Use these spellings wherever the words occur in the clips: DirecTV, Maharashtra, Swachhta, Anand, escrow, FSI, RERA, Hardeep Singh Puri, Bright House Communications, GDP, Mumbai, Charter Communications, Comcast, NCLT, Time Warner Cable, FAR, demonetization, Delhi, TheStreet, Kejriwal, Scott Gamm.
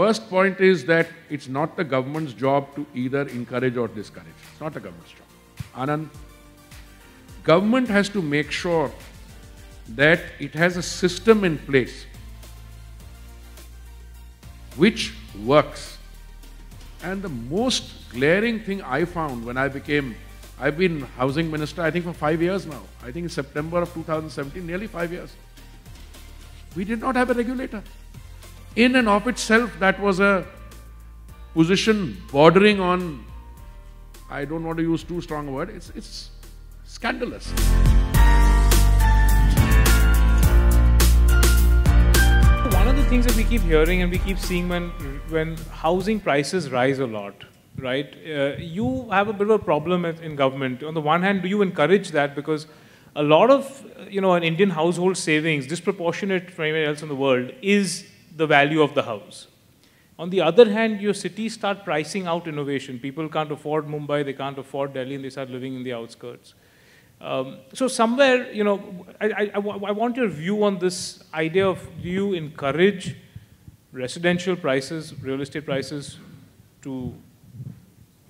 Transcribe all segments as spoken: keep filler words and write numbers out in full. First point is that it's not the government's job to either encourage or discourage. It's not the government's job. Anand, government has to make sure that it has a system in place which works. And the most glaring thing I found when I became, I've been housing minister I think for five years now. I think in September of two thousand seventeen, nearly five years. We did not have a regulator. In and of itself, that was a position bordering on, I don't want to use too strong a word, it's, it's scandalous. One of the things that we keep hearing and we keep seeing when, when housing prices rise a lot, right? Uh, you have a bit of a problem in government. On the one hand, do you encourage that? Because a lot of, you know, an Indian household savings, disproportionate from anywhere else in the world, is the value of the house. On the other hand, your cities start pricing out innovation. People can't afford Mumbai, they can't afford Delhi, and they start living in the outskirts. Um, so somewhere, you know, I, I, I, I want your view on this idea of, do you encourage residential prices, real estate prices to,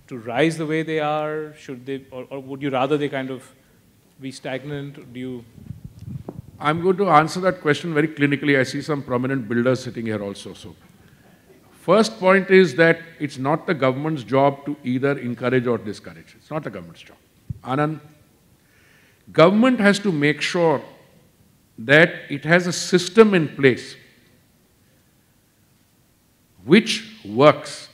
to rise the way they are? Should they, or, or would you rather they kind of be stagnant? Do you... I'm going to answer that question very clinically. I see some prominent builders sitting here also. So, first point is that it's not the government's job to either encourage or discourage. It's not the government's job. Anand, government has to make sure that it has a system in place which works.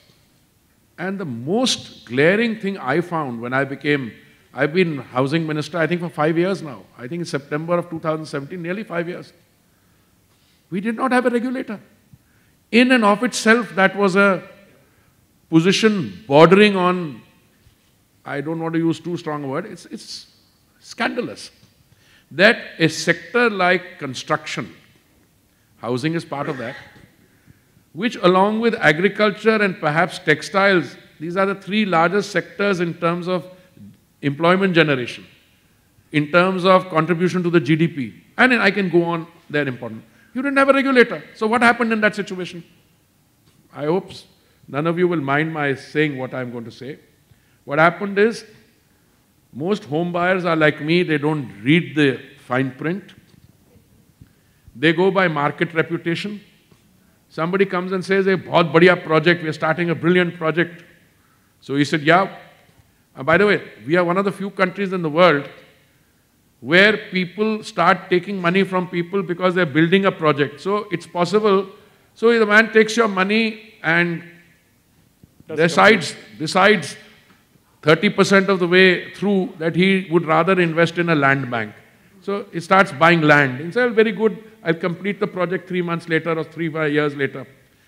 And the most glaring thing I found when I became I've been housing minister, I think, for five years now. I think in September of two thousand seventeen, nearly five years. We did not have a regulator. In and of itself, that was a position bordering on, I don't want to use too strong a word, it's, it's scandalous. That a sector like construction, housing is part of that, which along with agriculture and perhaps textiles, these are the three largest sectors in terms of employment generation, in terms of contribution to the G D P, and I can go on, they're important. You didn't have a regulator. So what happened in that situation? I hope none of you will mind my saying what I'm going to say. What happened is, most home buyers are like me, they don't read the fine print. They go by market reputation. Somebody comes and says, a bahut badhiya project, we're starting a brilliant project. So he said, yeah. And by the way, we are one of the few countries in the world where people start taking money from people because they're building a project. So it's possible. So the man takes your money and decides decides thirty percent of the way through that he would rather invest in a land bank. So he starts buying land. He says, very good, I'll complete the project three months later or three five years later.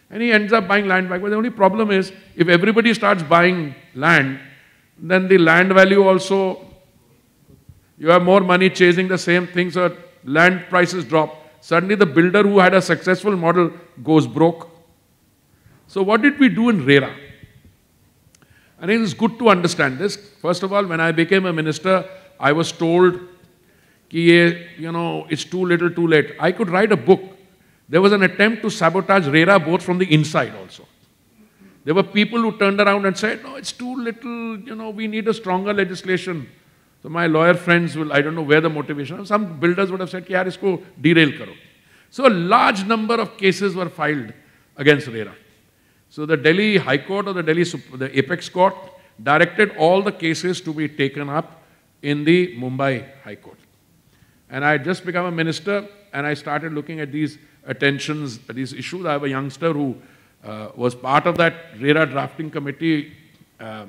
And he ends up buying land back. But the only problem is, if everybody starts buying land, then the land value also, you have more money chasing the same thing, so land prices drop. Suddenly the builder who had a successful model goes broke. So what did we do in RERA? I think it's good to understand this. First of all, when I became a minister, I was told, you know, it's too little, too late. I could write a book. There was an attempt to sabotage RERA both from the inside also. There were people who turned around and said, no, it's too little, you know, we need a stronger legislation. So my lawyer friends will, I don't know where the motivation, some builders would have said, yaar, isko derail karo. So a large number of cases were filed against RERA. So the Delhi High Court or the Delhi the Apex Court directed all the cases to be taken up in the Mumbai High Court. And I had just become a minister and I started looking at these attentions, these issues. I have a youngster who Uh, was part of that RERA drafting committee. Um,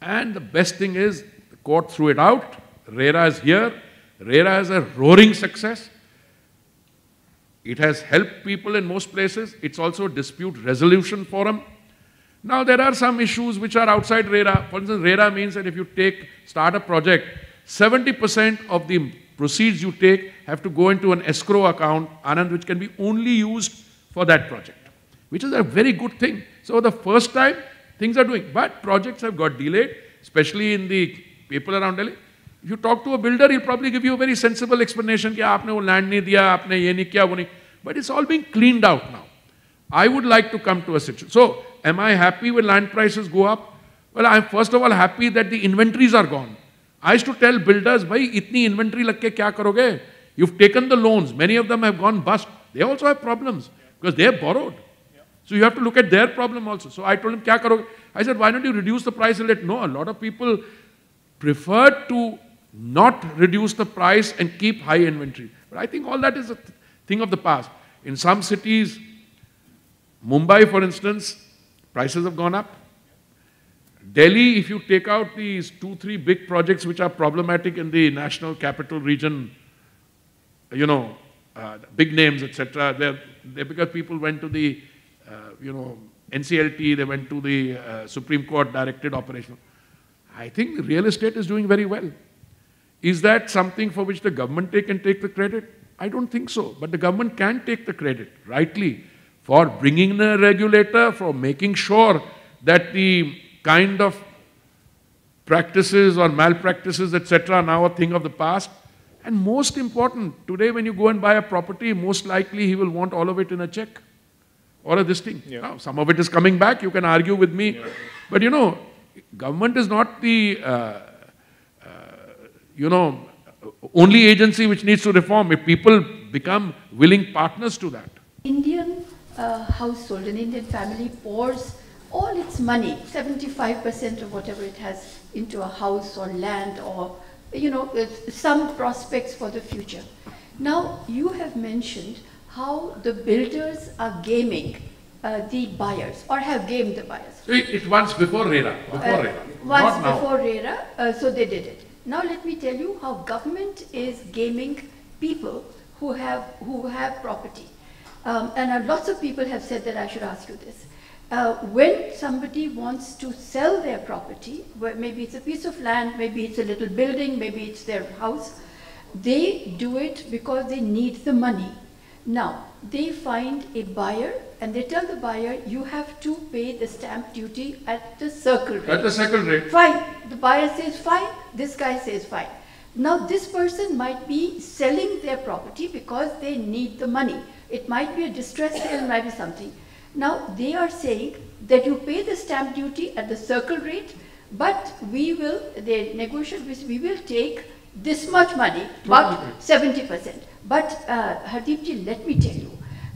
and the best thing is, the court threw it out. RERA is here. RERA is a roaring success. It has helped people in most places. It's also a dispute resolution forum. Now, there are some issues which are outside RERA. For instance, RERA means that if you take, start a project, seventy percent of the proceeds you take have to go into an escrow account, Anand, which can be only used for that project, which is a very good thing. So the first time, things are doing. But projects have got delayed, especially in the people around Delhi. If you talk to a builder, he'll probably give you a very sensible explanation, ki aapne wo land nahi diya, aapne ye nahi kiya, wo nahi. But it's all being cleaned out now. I would like to come to a situation. So, am I happy when land prices go up? Well, I am first of all happy that the inventories are gone. I used to tell builders, bhai, itni inventory lag ke kya karoge? You've taken the loans. Many of them have gone bust. They also have problems because they have borrowed. So you have to look at their problem also. So I told him, kya karoge? I said, why don't you reduce the price a little? No, a lot of people prefer to not reduce the price and keep high inventory. But I think all that is a th thing of the past. In some cities, Mumbai, for instance, prices have gone up. Delhi, if you take out these two, three big projects which are problematic in the national capital region, you know, uh, big names, et cetera, they're, they're because people went to the, uh, you know, N C L T, they went to the uh, Supreme Court, directed operational. I think the real estate is doing very well. Is that something for which the government take and take the credit? I don't think so. But the government can take the credit, rightly, for bringing in a regulator, for making sure that the kind of practices or malpractices, et cetera, are now a thing of the past. And most important, today when you go and buy a property, most likely he will want all of it in a check or a this thing. Yeah. Now, some of it is coming back, you can argue with me. Yeah. But you know, government is not the, uh, uh, you know, only agency which needs to reform if people become willing partners to that. Indian uh, household, an Indian family pours all its money, seventy-five percent of whatever it has, into a house or land or, you know, some prospects for the future. Now, you have mentioned how the builders are gaming uh, the buyers or have gamed the buyers. So it, it once before RERA. Before uh, RERA. Once Not before now. RERA, uh, so they did it. Now, let me tell you how government is gaming people who have, who have property. Um, and lots of people have said that I should ask you this. Uh, when somebody wants to sell their property, where maybe it's a piece of land, maybe it's a little building, maybe it's their house, they do it because they need the money. Now, they find a buyer and they tell the buyer, you have to pay the stamp duty at the circle rate. At the circle rate. Fine. The buyer says fine, this guy says fine. Now, this person might be selling their property because they need the money. It might be a distressed sale, might be something. Now, they are saying that you pay the stamp duty at the circle rate, but we will, they negotiate with, we will take this much money, about seventy percent. But uh, Hardeepji, let me tell you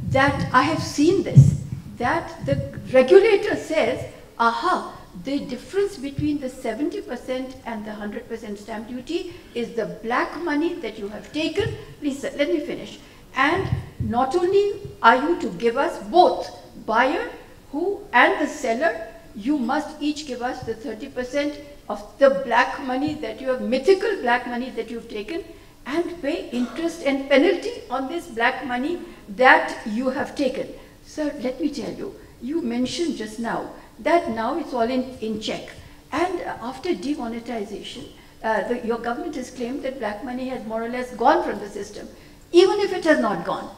that I have seen this, that the regulator says, aha, the difference between the seventy percent and the one hundred percent stamp duty is the black money that you have taken. Please, sir, let me finish. And not only are you to give us both, buyer who and the seller, you must each give us the thirty percent of the black money that you have, mythical black money that you've taken, and pay interest and penalty on this black money that you have taken. Sir, let me tell you, you mentioned just now that now it's all in, in check. And after demonetization, uh, the, your government has claimed that black money has more or less gone from the system, even if it has not gone.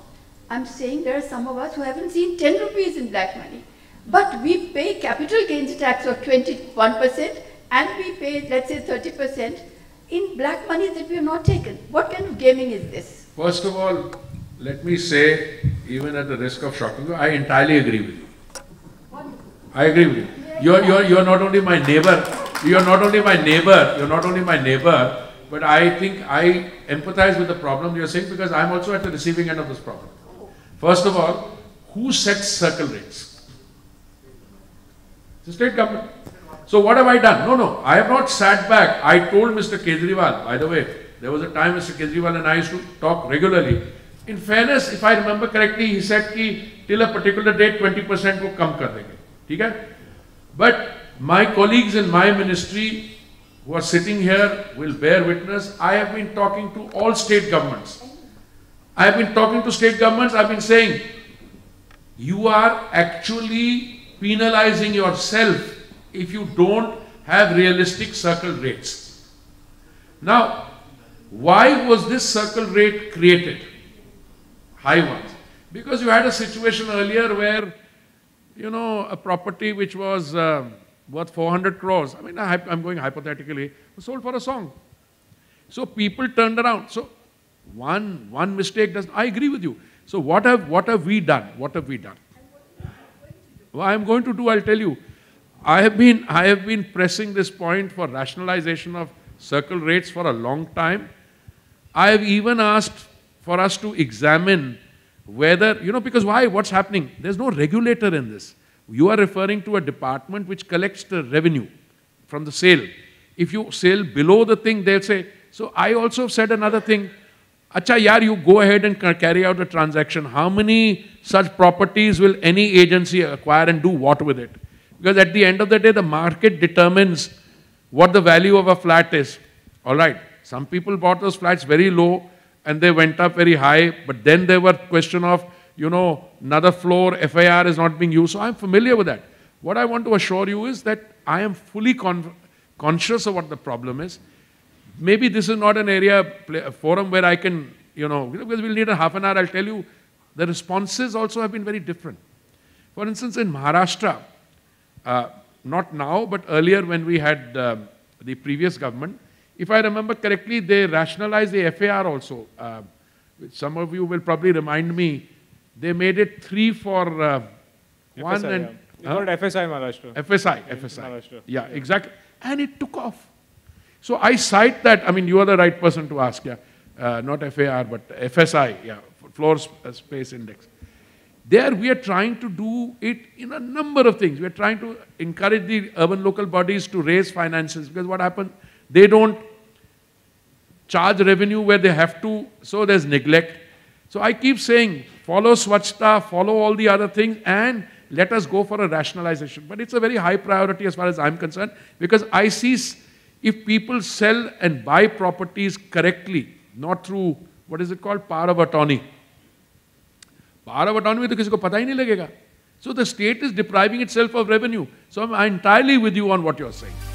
I'm saying there are some of us who haven't seen ten rupees in black money, but we pay capital gains tax of twenty-one percent and we pay, let's say, thirty percent in black money that we have not taken. What kind of gaming is this? First of all, let me say, even at the risk of shocking you, I entirely agree with you. Wonderful. I agree with you. You're, you're, you're not only my neighbor, you're not only my neighbor, you're not only my neighbor, but I think I empathize with the problem you're saying because I'm also at the receiving end of this problem. First of all, who sets circle rates? The state government. So what have I done? No, no, I have not sat back. I told Mister Kejriwal, by the way, there was a time Mister Kejriwal and I used to talk regularly. In fairness, if I remember correctly, he said ki till a particular date, twenty percent ko kam kar denge. Theek hai? But my colleagues in my ministry who are sitting here will bear witness. I have been talking to all state governments. I have been talking to state governments, I have been saying, you are actually penalizing yourself if you don't have realistic circle rates. Now, why was this circle rate created? High ones. Because you had a situation earlier where, you know, a property which was uh, worth four hundred crores, I mean, I, I'm going hypothetically, was sold for a song. So people turned around. So One, one mistake doesn't, I agree with you. So what have, what have we done? What have we done? I am going to do, I'll tell you. I have been, I have been pressing this point for rationalization of circle rates for a long time. I have even asked for us to examine whether, you know, because why, what's happening? There's no regulator in this. You are referring to a department which collects the revenue from the sale. If you sell below the thing, they'll say, so I also said another thing, acha yaar, you go ahead and carry out the transaction. How many such properties will any agency acquire and do what with it? Because at the end of the day, the market determines what the value of a flat is. All right, some people bought those flats very low and they went up very high, but then there were question of, you know, another floor, F A R is not being used. So I'm familiar with that. What I want to assure you is that I am fully con conscious of what the problem is. Maybe this is not an area, a forum where I can, you know, because we'll need a half an hour, I'll tell you, the responses also have been very different. For instance, in Maharashtra, uh, not now, but earlier when we had uh, the previous government, if I remember correctly, they rationalized the F A R also. Uh, which some of you will probably remind me, they made it three for uh, one F S I, and... Yeah. Huh? It's called F S I Maharashtra. F S I, F S I. Maharashtra. Yeah, yeah, exactly. And it took off. So I cite that, I mean, you are the right person to ask, yeah, uh, not F A R, but F S I, yeah, Floor Space Index. There we are trying to do it in a number of things. We are trying to encourage the urban local bodies to raise finances, because what happens, they don't charge revenue where they have to, so there's neglect. So I keep saying, follow Swachhta, follow all the other things, and let us go for a rationalization. But it's a very high priority as far as I'm concerned, because I see... If people sell and buy properties correctly, not through, what is it called, power of attorney. Power of attorney, to kisko pata hi nahi lagega. So the state is depriving itself of revenue. So I'm entirely with you on what you're saying.